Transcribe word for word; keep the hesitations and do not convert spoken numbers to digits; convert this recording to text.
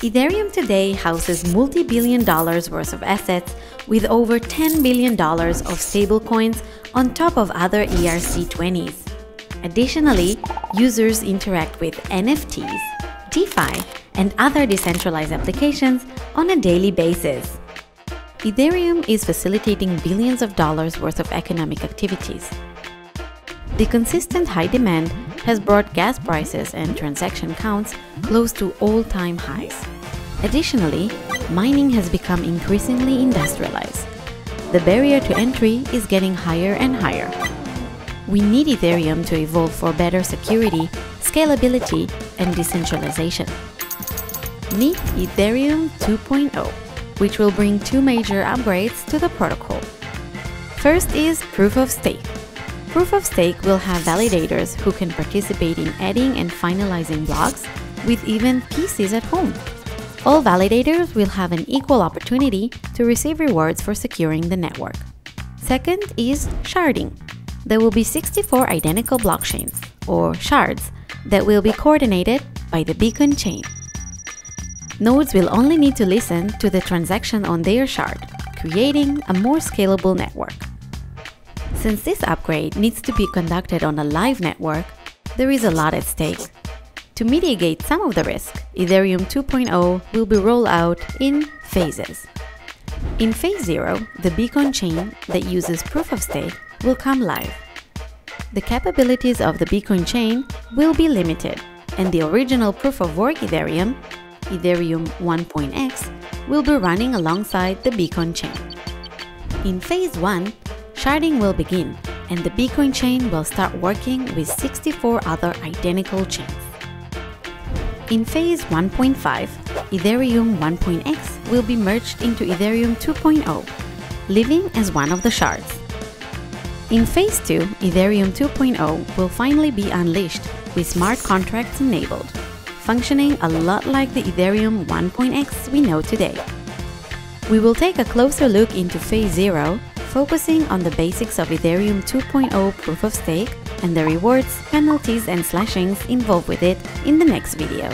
Ethereum today houses multi-billion dollars worth of assets with over ten billion dollars of stablecoins on top of other E R C twenties. Additionally, users interact with N F Ts, DeFi, and other decentralized applications on a daily basis. Ethereum is facilitating billions of dollars worth of economic activities. The consistent high demand has brought gas prices and transaction counts close to all-time highs. Additionally, mining has become increasingly industrialized. The barrier to entry is getting higher and higher. We need Ethereum to evolve for better security, scalability, and decentralization. Meet Ethereum two point oh, which will bring two major upgrades to the protocol. First is Proof of Stake. Proof of Stake will have validators who can participate in adding and finalizing blocks with even pieces at home. All validators will have an equal opportunity to receive rewards for securing the network. Second is sharding. There will be sixty-four identical blockchains, or shards, that will be coordinated by the beacon chain. Nodes will only need to listen to the transaction on their shard, creating a more scalable network. Since this upgrade needs to be conducted on a live network, there is a lot at stake. To mitigate some of the risk, Ethereum two point oh will be rolled out in phases. In phase zero, the beacon chain that uses Proof of Stake will come live. The capabilities of the beacon chain will be limited, and the original Proof of Work Ethereum, Ethereum one point X, will be running alongside the beacon chain. In phase one, sharding will begin, and the beacon chain will start working with sixty-four other identical chains. In phase one point five, Ethereum one point X will be merged into Ethereum two point oh, living as one of the shards. In phase two, Ethereum two point oh will finally be unleashed with smart contracts enabled, functioning a lot like the Ethereum one point X we know today. We will take a closer look into phase zero, focusing on the basics of Ethereum two point oh Proof of Stake and the rewards, penalties, and slashings involved with it in the next video.